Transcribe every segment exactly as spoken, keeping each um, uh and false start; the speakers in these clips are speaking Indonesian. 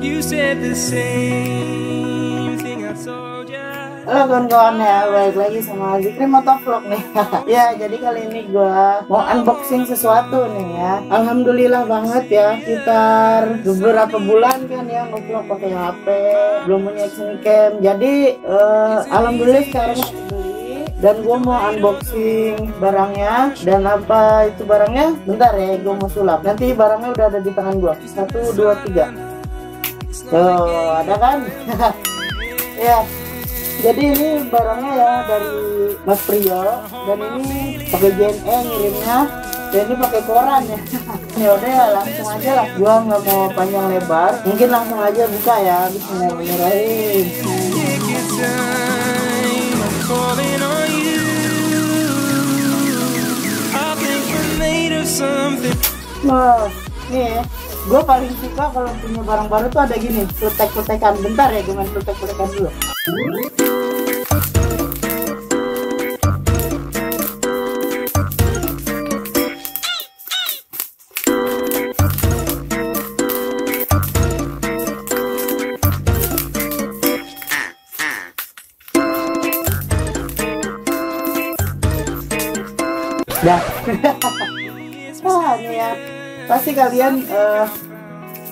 You said the same thing I told you. Halo kawan-kawan ya, balik lagi sama Dzikri Motovlog nih. Ya, jadi kali ini gue mau unboxing sesuatu nih ya. Alhamdulillah banget ya, sekitar beberapa bulan kan ya ngevlog pakai H P, belum punya action cam. Jadi eh, alhamdulillah sekarang dan gue mau unboxing barangnya. Dan apa itu barangnya? Bentar ya, gue mau sulap. Nanti barangnya udah ada di tangan gue. Satu, dua, tiga. Tuh, ada kan? Ya, jadi ini barangnya ya dari Mas Priyo. Dan ini pakai J N E ngirimnya. Dan ini pakai koran ya. Yaudah ya, langsung aja lah. Gue nggak mau panjang lebar. Mungkin langsung aja buka ya. Bismillahirrahmanirrahim. Wah, nih ya, gue paling suka kalau punya barang baru tuh ada gini, peletek-peletekan. Bentar ya, gue main peletek-peletekan dulu. Dah. Wah, nih ya, pasti kalian uh,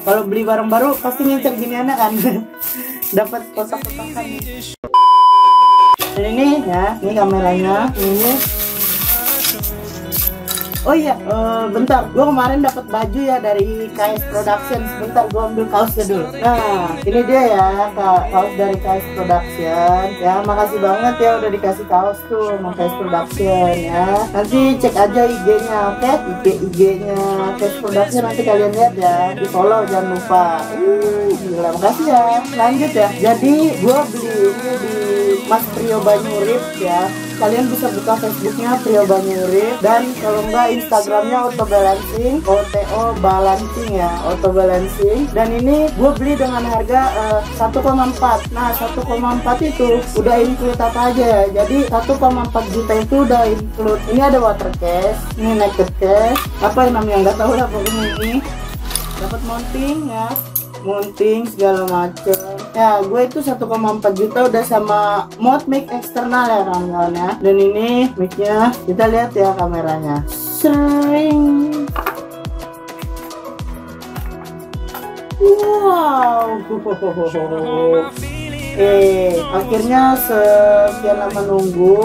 kalau beli barang baru pasti ngincer gini anak kan. Dapat kotak-kotakan nih. Dan ini ya, ini kameranya ini. Oh iya, uh, bentar, gue kemarin dapat baju ya dari KAIS Production. Bentar gue ambil kaosnya dulu. Nah, ini dia ya, kaos dari KAIS Production. Ya, makasih banget ya udah dikasih kaos tuh sama KAIS Production ya. Nanti cek aja I G-nya, oke? I G-I G-nya KAIS Production nanti kalian lihat ya. Di follow jangan lupa. Uh, gila, makasih ya. Lanjut ya. Jadi gue beli ini di Mas Trio Banyurip ya. Kalian bisa buka Facebooknya Trio Banyurip, dan kalau enggak Instagramnya auto balancing, O T O balancing ya, auto balancing. Dan ini gue beli dengan harga uh, satu koma empat. Nah, satu koma empat itu udah include apa aja ya. Jadi satu koma empat juta itu udah include. Ini ada water case, ini naked case, apa yang namanya nggak tahu lah pokoknya. Ini dapat mounting ya, mounting segala macam. Ya, gue itu satu koma empat juta udah sama mod mic eksternal ya kawan-kawan ya. Dan ini micnya, kita lihat ya kameranya. Sering. Wow. Eh, akhirnya sekian lama nunggu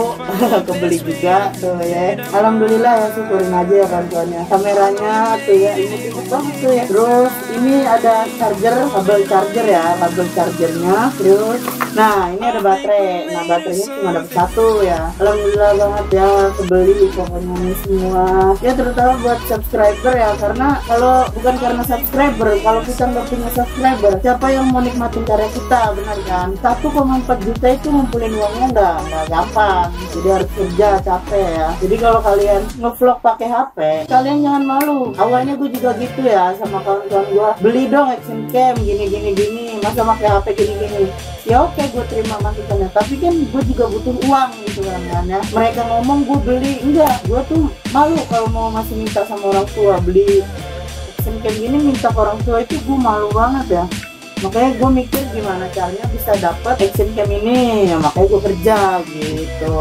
kebeli juga tuh ya. Alhamdulillah ya, syukurin aja ya kawan-kawannya. Kameranya tuh ya, ini tuh tuh ya. Terus ini ada charger, kabel charger ya, kabel chargernya. Terus, nah ini ada baterai. Nah, baterainya cuma dapat satu ya. Alhamdulillah banget ya, kebeli pokoknya ini semua. Ya terutama buat subscriber ya, karena kalau bukan karena subscriber, kalau kita nggak punya subscriber, siapa yang mau nikmatin karya kita, benar kan? satu koma empat juta itu ngumpulin uangnya nggak nggak gampang, jadi harus kerja capek ya. Jadi kalau kalian ngevlog pakai H P, kalian jangan malu. Awalnya gue juga gitu ya sama kawan-kawan gue, beli dong action cam gini gini gini, masa pakai H P gini gini. Ya oke, gue terima masukannya, tapi kan gue juga butuh uang gitu kan ya. Mereka ngomong gue beli, enggak, gue tuh malu kalau mau masih minta sama orang tua beli action cam gini, minta ke orang tua itu gue malu banget ya. Makanya gue mikir gimana caranya bisa dapat action cam ini ya, makanya gue kerja gitu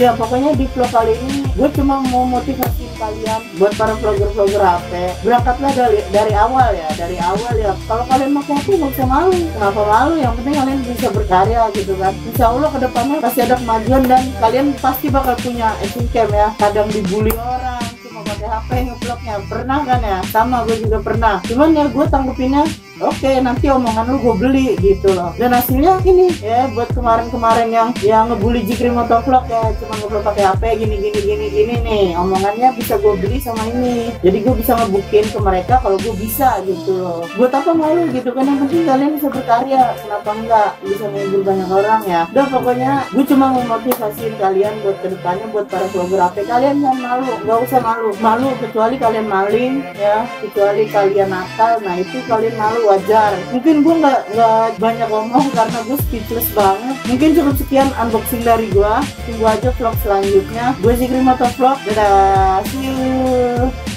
ya. Pokoknya di vlog kali ini gue cuma mau motivasi kalian buat para vlogger-vlogger H P, berangkatlah dari, dari awal ya, dari awal ya. Kalau kalian pakai H P nggak usah malu. Kenapa malu? Yang penting kalian bisa berkarya gitu kan. Insya Allah kedepannya pasti ada kemajuan dan kalian pasti bakal punya action cam ya. Kadang dibully orang pakai H P ngevlognya, pernah kan ya, sama gue juga pernah. Cuman ya gue tanggupinnya oke, okay, nanti omongan lu gue beli gitu loh. Dan hasilnya ini ya, buat kemarin-kemarin yang yang ngebully Dzikri Motovlog ya, cuma ngeblok pakai H P gini gini gini gini nih, omongannya bisa gue beli sama ini. Jadi gue bisa ngebuktiin ke mereka kalau gue bisa gitu loh. Buat apa malu gitu kan, yang penting kalian bisa berkarya, kenapa enggak, bisa menghibur banyak orang ya. Udah pokoknya gue cuma memotivasiin kalian buat kedepannya, buat para vlogger H P. Kalian jangan malu, nggak usah malu. Malu kecuali kalian maling ya, kecuali kalian nakal, nah itu kalian malu, wajar. Mungkin gue nggak nggak banyak ngomong karena gue speechless banget. Mungkin cukup sekian unboxing dari gue. Tunggu aja vlog selanjutnya. Gue Dzikri Motovlog. Dadah, see you.